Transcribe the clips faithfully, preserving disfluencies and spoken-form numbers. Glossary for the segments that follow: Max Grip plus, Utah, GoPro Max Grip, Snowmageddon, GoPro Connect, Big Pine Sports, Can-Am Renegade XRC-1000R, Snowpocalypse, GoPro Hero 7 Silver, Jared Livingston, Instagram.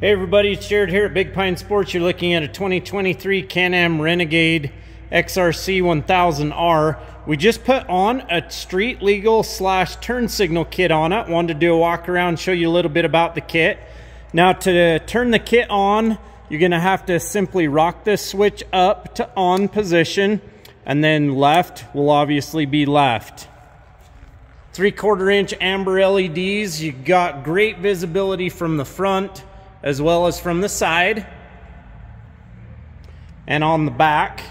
Hey everybody, it's Jared here at Big Pine Sports. You're looking at a twenty twenty-three Can-Am Renegade X R C one thousand R. We just put on a street legal slash turn signal kit on it. Wanted to do a walk around, show you a little bit about the kit. Now to turn the kit on, you're gonna have to simply rock this switch up to on position, and then left will obviously be left. Three quarter inch amber L E Ds. You got great visibility from the front as well as from the side and on the back.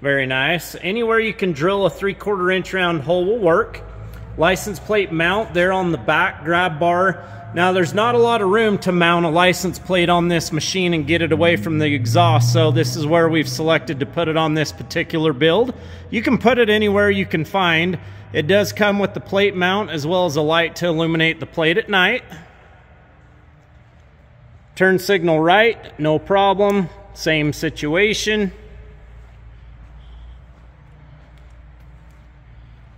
Very nice. Anywhere you can drill a three quarter inch round hole will work. License plate mount there on the back grab bar. Now there's not a lot of room to mount a license plate on this machine and get it away from the exhaust, so this is where we've selected to put it on this particular build. You can put it anywhere you can find. It does come with the plate mount as well as a light to illuminate the plate at night. Turn signal right, no problem. Same situation.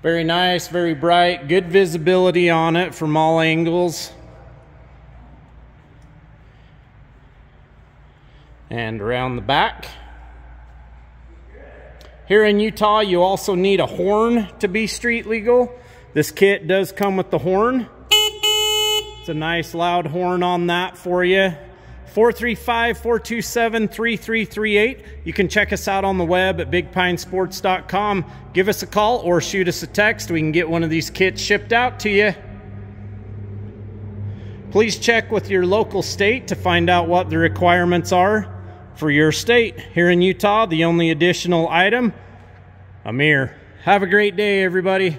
Very nice, very bright, good visibility on it from all angles. And around the back. Here in Utah, you also need a horn to be street legal. This kit does come with the horn. It's a nice loud horn on that for you. four three five, four two seven, three three three eight. You can check us out on the web at big pine sports dot com. Give us a call or shoot us a text. We can get one of these kits shipped out to you. Please check with your local state to find out what the requirements are for your state. Here in Utah, the only additional item, a mirror. Have a great day, everybody.